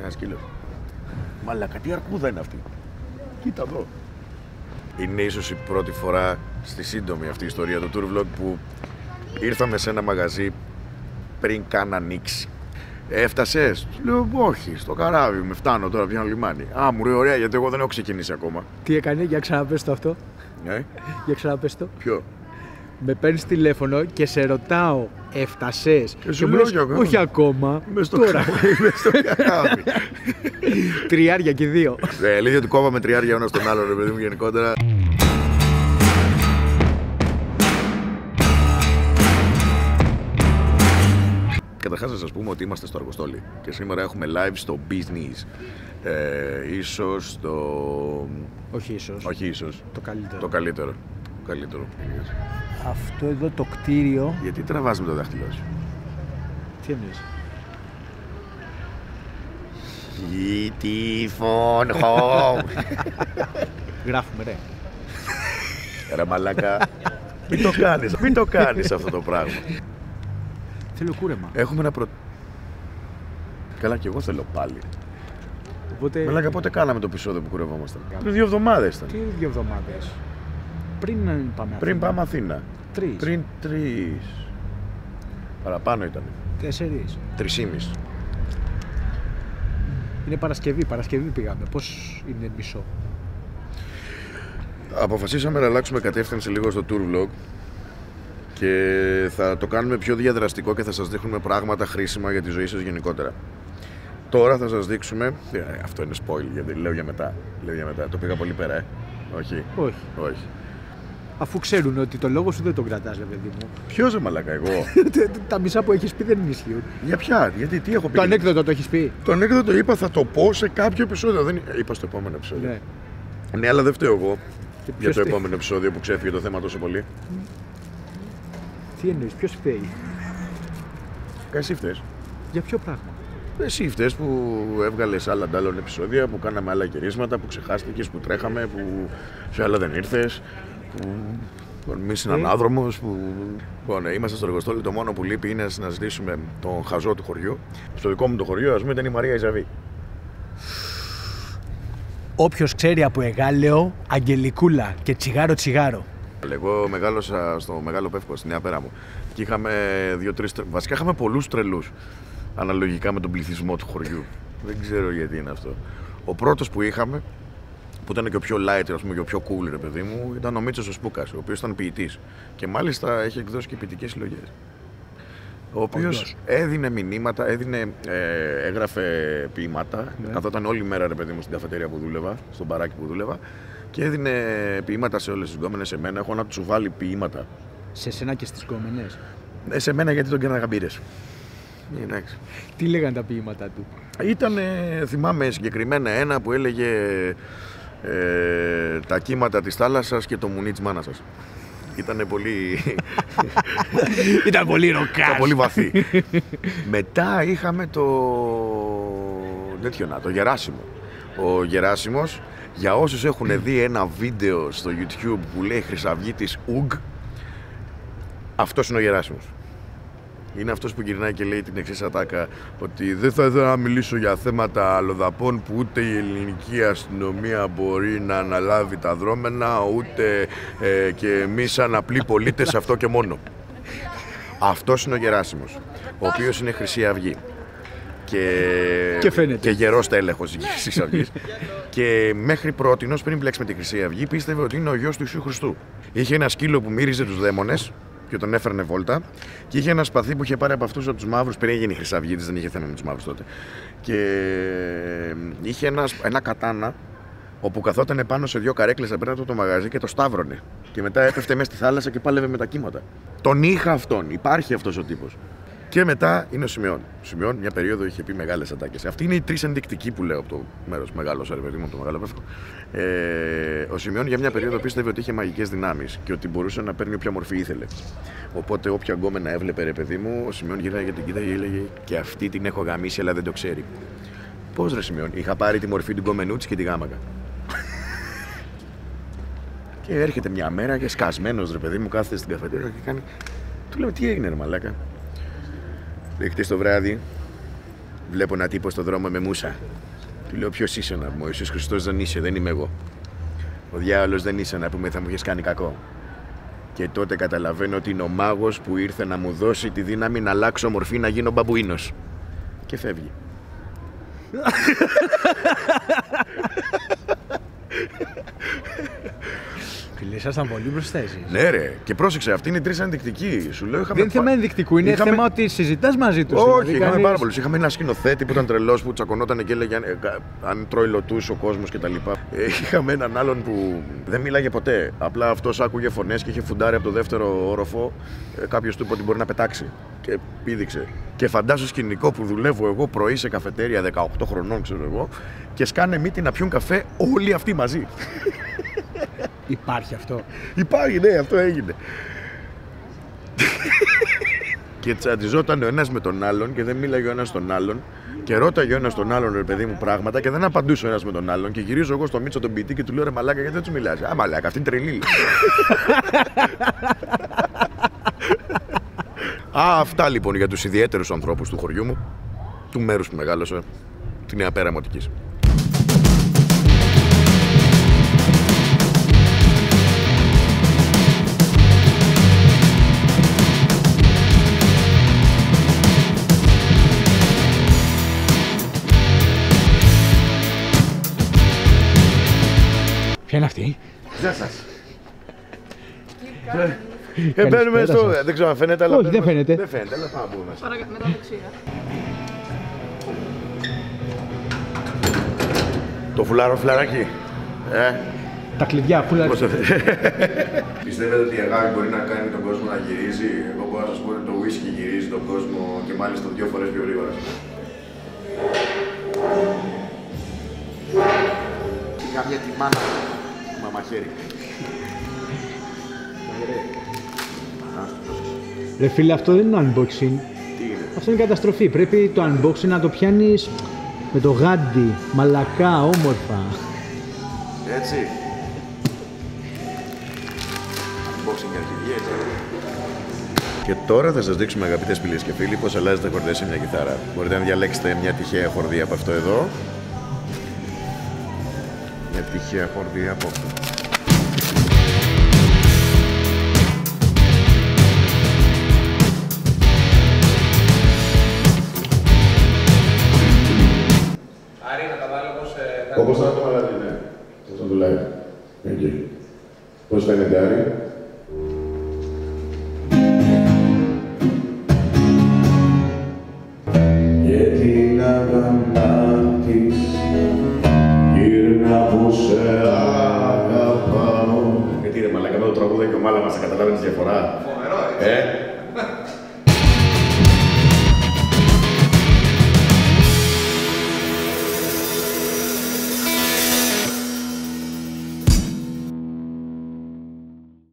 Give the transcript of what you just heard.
Ένα σκύλο. Μαλάκα, τι αρκούδα είναι αυτή. Κοίτα εδώ. Είναι ίσως η πρώτη φορά στη σύντομη αυτή η ιστορία του Tour Vlog που ήρθαμε σε ένα μαγαζί πριν καν ανοίξει. Έφτασες, λέω όχι, στο καράβι με φτάνω τώρα πια λιμάνι. Α, μου λέει ωραία, γιατί εγώ δεν έχω ξεκινήσει ακόμα. Τι έκανε, για ξαναπες το αυτό. Ναι. Για ξαναπες το. Ποιο. Με παίρνεις τηλέφωνο και σε ρωτάω, έφτασες. Και μου λες, όχι ακόμα. Μες στο καράβι. Τριάρια και δύο. Λίγε ότι κόβαμε τριάρια ένα στον άλλον, ρε παιδί μου, γενικότερα. Καταρχάς να σας πούμε ότι είμαστε στο Αργοστόλι και σήμερα έχουμε live στο business. Ίσως το... Όχι ίσως. Όχι ίσως. Το καλύτερο. Το καλύτερο. Το καλύτερο. Αυτό εδώ το κτίριο... Γιατί τραβάς με το δάχτυλό σου. Τι εννοείς. Geetie von Hoog. Γράφουμε ρε. Ρε μαλάκα. Μην το κάνεις. Μην το κάνεις αυτό το πράγμα. Θέλω κούρεμα. Έχουμε ένα Καλά, και εγώ θέλω πάλι. Οπότε... Μαλάκα, πότε κάναμε το επεισόδιο που κουρευόμασταν. Πριν 2 εβδομάδες ήταν. Τι 2 εβδομάδες. Πριν πάμε Αθήνα. Πριν πάμε Αθήνα. 3. Πριν 3. Παραπάνω ήταν. 4. 3,5. Είναι Παρασκευή. Παρασκευή πήγαμε. Πώς είναι μισό. Αποφασίσαμε να αλλάξουμε κατεύθυνση λίγο στο Tour Vlog. Και θα το κάνουμε πιο διαδραστικό και θα σας δείχνουμε πράγματα χρήσιμα για τη ζωή σας γενικότερα. Τώρα θα σας δείξουμε... Αυτό είναι spoil, γιατί λέω για μετά. Λέω για μετά. Το πήγα πολύ πέρα, Όχι. Όχι. Όχι. Αφού ξέρουν ότι το λόγο σου δεν τον κρατάς, ρε παιδί μου. Ποιος, μαλάκα, εγώ. Τα μισά που έχεις πει δεν ισχύουν. Για ποια, γιατί τι έχω πει. Το ανέκδοτο το έχεις πει. Το ανέκδοτο είπα, θα το πω σε κάποιο επεισόδιο. Δεν... Είπα στο επόμενο επεισόδιο. Ναι, αλλά δεν φταίω εγώ για το επόμενο επεισόδιο που ξέφυγε το θέμα τόσο πολύ. Τι εννοείς, ποιος φταίει. Εσύ φταίς. Για ποιο πράγμα. Εσύ φταίς που έβγαλες άλλα αντάλλων επεισόδια, που κάναμε άλλα γυρίσματα, που ξεχάστηκες, που τρέχαμε, που σε άλλα δεν ήρθες, που εμείς είναι ανάδρομος, που... Λοιπόν, είμαστε στο Αργοστόλι, το μόνο που λείπει είναι να συναντήσουμε τον χαζό του χωριού. Στο δικό μου το χωριό, ας πούμε, ήταν η Μαρία Ιζαβή. Όποιος ξέρει από Εγάλεο, αγγελικούλα και τσιγάρο-τσιγάρο. Εγώ μεγάλωσα στο Μεγάλο Πεύκο, στη Νέα Πέρα μου. Και είχαμε 2-3 τρελούς. Βασικά είχαμε πολλούς τρελούς. Αναλογικά με τον πληθυσμό του χωριού. Δεν ξέρω γιατί είναι αυτό. Ο πρώτος που είχαμε, που ήταν και ο πιο light, ας πούμε, και ο πιο cool, ρε παιδί μου, ήταν ο Μίτσος ο Σπούκας, ο οποίος ήταν ποιητής. Και μάλιστα έχει εκδώσει και ποιητικές συλλογές. Ο οποίος έδινε μηνύματα, έγραφε ποίηματα. Καθόταν όλη μέρα, ρε παιδί μου, στην καφετέρια που δούλευα, στον μπαράκι που δούλευα. Και έδινε ποίηματα σε όλες τις γκόμενες, σε μένα. Έχω ένα τσουβάλι ποίηματα. Σε σένα και στις γκόμενες. Σε μένα γιατί τον κέρναγα μπύρες. Εντάξει. Τι λέγανε τα ποίηματά του. Ήτανε, θυμάμαι συγκεκριμένα ένα που έλεγε τα κύματα της θάλασσας και το μουνί της μάνας σας. Ήτανε πολύ... Ήταν πολύ ροκάς. Ήταν πολύ βαθύ. Μετά είχαμε το... το Γεράσιμο. Ο Γεράσιμος, για όσους έχουν δει ένα βίντεο στο YouTube που λέει Χρυσαυγή της Ουγγ, αυτός είναι ο Γεράσιμος. Είναι αυτός που γυρνάει και λέει την εξής ατάκα, ότι δεν θα ήθελα να μιλήσω για θέματα αλλοδαπών που ούτε η ελληνική αστυνομία μπορεί να αναλάβει τα δρόμενα, ούτε και εμείς σαν απλοί πολίτες αυτό και μόνο. Αυτός είναι ο Γεράσιμος, ο οποίος είναι Χρυσή Αυγή. Και γερός τέλεχος της Χρυσής Αυγής. Και μέχρι πρότινος, πριν μπλέξει με τη Χρυσή Αυγή, πίστευε ότι είναι ο γιος του Ιησού Χριστού. Είχε ένα σκύλο που μύριζε τους δαίμονες και τον έφερνε βόλτα. Και είχε ένα σπαθί που είχε πάρει από αυτούς από τους μαύρους, πριν έγινε η Χρυσή Αυγή, δεν είχε θέμα με τους μαύρους τότε. Και είχε ένα κατάνα, όπου καθόταν πάνω σε 2 καρέκλες απέναντι το μαγαζί και το σταύρωνε. Και μετά έπεφτε μέσα στη θάλασσα και πάλευε με τα κύματα. Τον είχα αυτόν, υπάρχει αυτός ο τύπος. Και μετά είναι ο Σιμιόν. Ο Σιμιόν μια περίοδο είχε πει μεγάλες ατάκες. Αυτή είναι οι 3 ενδεικτικοί που λέω από το μέρος. Μεγάλος, ρε παιδί μου, το Μεγάλο Πεύκο. Ο Σιμιόν για μια περίοδο πίστευε ότι είχε μαγικές δυνάμεις και ότι μπορούσε να παίρνει όποια μορφή ήθελε. Οπότε, όποια γκόμενα έβλεπε, ρε παιδί μου, ο Σιμιόν γύρναγε και την κοίταγε και έλεγε: και αυτή την έχω γαμίσει, αλλά δεν το ξέρει. Πώς, ρε Σιμιόν, είχα πάρει τη μορφή του γκόμενού της και τη γάμακα. Και έρχεται μια μέρα και σκασμένος, ρε παιδί μου, κάθεται στην καφετέρια και κάνει. Του λέω: τι έγινε, ρε μαλάκα. Χτες το βράδυ Βλέπω ένα τύπο στον δρόμο με μούσα. Του λέω: ποιος είσαι να πούμε, ο Ιησούς Χριστός δεν είσαι, δεν είμαι εγώ. Ο διάολος δεν είσαι να πούμε, θα μου έχεις κάνει κακό. Και τότε καταλαβαίνω ότι είναι ο μάγος που ήρθε να μου δώσει τη δύναμη να αλλάξω μορφή, να γίνω μπαμπουίνος. Και φεύγει. Ήσασταν πολύ μπροστά εσείς. Ναι, ρε. Και πρόσεξε, αυτή είναι τρεις ενδεικτικοί. Σου λέω, δεν είναι θέμα ενδεικτικού, είναι θέμα ότι συζητάς μαζί τους. Όχι, δηλαδή, είχαμε πάρα πολλούς. Είχαμε ένα σκηνοθέτη που ήταν τρελός, που τσακωνόταν και έλεγε αν τρώει λωτούς ο κόσμος κτλ. Είχαμε έναν άλλον που δεν μίλαγε ποτέ. Απλά αυτός άκουγε φωνές και είχε φουντάρει από το δεύτερο όροφο. Κάποιος του είπε ότι μπορεί να πετάξει. Και πήδηξε. Και φαντάζω σκηνικό που δουλεύω εγώ πρωί σε καφετέρια 18 χρονών, ξέρω εγώ, και σκάνε μύτη να πιούν καφέ όλοι αυτοί μαζί. Υπάρχει αυτό. Υπάρχει, ναι, αυτό έγινε. Και τσαντιζόταν ο ένας με τον άλλον και δεν μίλαγε ο ένας στον άλλον. Και ρώταγε ο ένας τον άλλον, ρε παιδί μου, πράγματα και δεν απαντούσε ο ένας με τον άλλον. Και γυρίζω εγώ στο Μίτσο τον ποιητή και του λέω: ρε μαλάκα, γιατί δεν τους μιλάς? Α, μαλάκα, αυτή είναι τρελή. Α, αυτά λοιπόν για τους ιδιαίτερους ανθρώπους του χωριού μου, του μέρους που μεγάλωσα, τη Νέα Πέρα Μωτικής. Ποια είναι αυτή? Γεια σας. Μπαίνουμε στο... δεν ξέρω αν φαίνεται, αλλά... όχι, δεν φαίνεται. Δεν φαίνεται, αλλά πάμε να μπούμε. Παρακαλώ, μετά δεξιά. Το φουλάρο φλαράκι. Τα κλειδιά, φουλάρο. Πιστεύετε ότι η αγάπη μπορεί να κάνει τον κόσμο να γυρίζει? Εγώ μπορώ να σας πω ότι το whisky γυρίζει τον κόσμο και μάλιστα 2 φορές πιο γρήγορα. Κάμια τη μάνα μαμαχαίρι. Ρε φίλε, αυτό δεν είναι unboxing. Αυτό είναι καταστροφή. Πρέπει το unboxing να το πιάνεις με το γάντι, μαλακά, όμορφα. Έτσι. Unboxing αρχιδία, έτσι. Και τώρα θα σας δείξουμε, αγαπητές φίλες και φίλοι, πώς αλλάζετε χορδές σε μια κιθάρα. Μπορείτε να διαλέξετε μια τυχαία χορδή από αυτό εδώ. Μια τυχαία χορδή από αυτό. Όπως θα το μαλάκι, ναι. Σαν το live. Εκεί. Πώς φαίνεται, Άρη? Και την αγανά της γύρνα που σε αγαπάω. Γιατί ρε μαλάκα, με το τραγούδι και ο Μάλα μας θα καταλάβαινες διαφορά. Φοβερό, έτσι.